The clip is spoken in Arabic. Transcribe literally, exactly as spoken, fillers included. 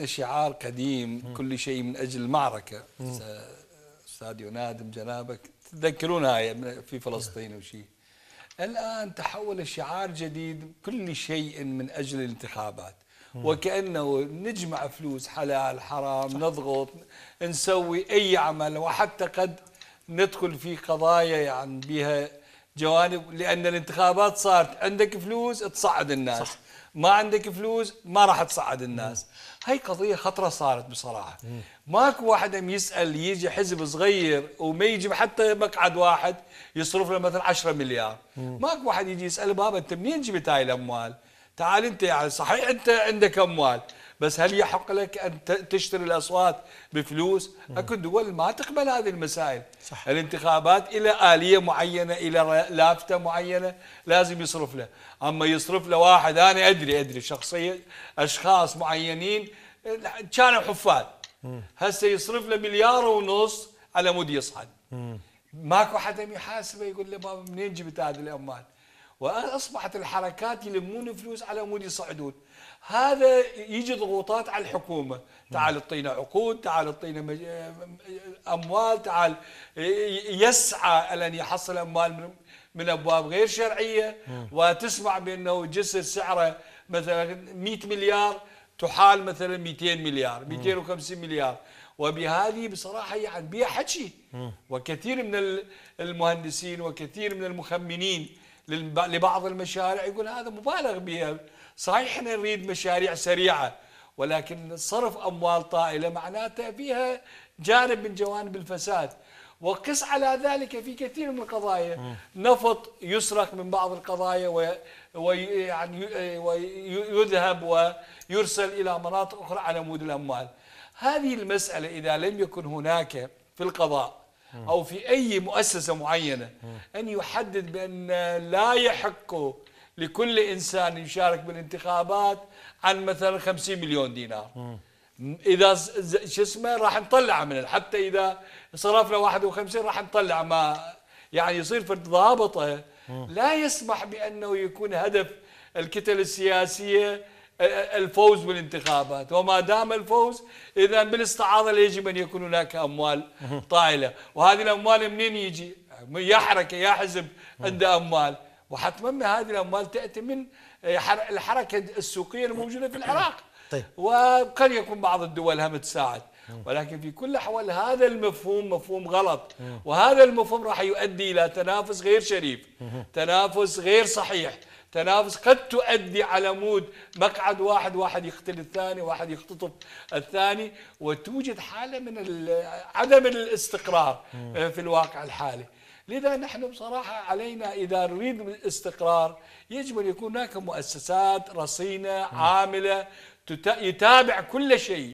عندنا شعار قديم: كل شيء من أجل المعركة. أستاذ نادم جنابك تذكرونها في فلسطين وشيء. الآن تحول الشعار جديد: كل شيء من أجل الانتخابات. وكأنه نجمع فلوس حلال حرام، نضغط، نسوي أي عمل، وحتى قد ندخل في قضايا يعني بها جوانب، لأن الانتخابات صارت عندك فلوس تصعد الناس، صح. ما عندك فلوس ما راح تصعد الناس. هاي قضية خطرة صارت بصراحة. مم. ماكو واحد أم يسأل يجي حزب صغير وما يجيب حتى مقعد واحد يصرف له مثلا عشرة مليار. مم. ماكو واحد يجي يسأل بابا أنت منين جبت هاي الأموال؟ تعال أنت يعني صحيح أنت عندك أموال، بس هل يحق لك أن تشتري الأصوات بفلوس؟ أكو دول ما تقبل هذه المسائل، صح. الانتخابات إلى آلية معينة، إلى لافتة معينة لازم يصرف له. أما يصرف له واحد، أنا أدري أدري شخصية أشخاص معينين كانوا حفاظ، هسه يصرف له مليار ونص على مود يصعد. ماكو حدا يحاسبه يقول له بابا منين جبت هذه الأموال؟ وأصبحت الحركات يلمون فلوس على مود يصعدون. هذا يجي ضغوطات على الحكومة، تعال اعطينا عقود، تعال اعطينا مج... أموال، تعال يسعى لأن يحصل أموال من أبواب غير شرعية. مم. وتسمع بأنه جسر سعره مثلا مئة مليار تحال مثلا مئتين مليار، مئتين وخمسين مليار، وبهذه بصراحة يعني بها حكي. وكثير من المهندسين وكثير من المخمنين لبعض المشاريع يقول هذا مبالغ بها. صحيح احنا نريد مشاريع سريعة، ولكن صرف أموال طائلة معناته فيها جانب من جوانب الفساد. وقس على ذلك في كثير من القضايا، نفط يسرق من بعض القضايا ويذهب ويرسل إلى مناطق أخرى على مود الأموال. هذه المسألة إذا لم يكن هناك في القضاء أو في أي مؤسسة معينة أن يحدد بأن لا يحق لكل إنسان يشارك بالانتخابات عن مثلا خمسين مليون دينار، إذا شو اسمه راح نطلعه منه، حتى إذا صرف له واحد وخمسين راح نطلع. ما يعني يصير في ضابطه لا يسمح بأنه يكون هدف الكتل السياسية الفوز بالانتخابات، وما دام الفوز اذا بالاستعاضه يجب ان يكون هناك اموال طائله، وهذه الاموال منين يجي؟ يا حركه يا حزب عنده اموال، وحتما هذه الاموال تاتي من الحركه السوقيه الموجوده في العراق. طيب. وقد يكون بعض الدول هم تساعد، ولكن في كل الاحوال هذا المفهوم مفهوم غلط، وهذا المفهوم راح يؤدي الى تنافس غير شريف، تنافس غير صحيح، تنافس قد تؤدي على مود مقعد واحد، واحد يقتل الثاني، واحد يختطف الثاني، وتوجد حالة من عدم الاستقرار في الواقع الحالي. لذا نحن بصراحة علينا إذا نريد الاستقرار يجب أن يكون هناك مؤسسات رصينة عاملة يتابع كل شيء.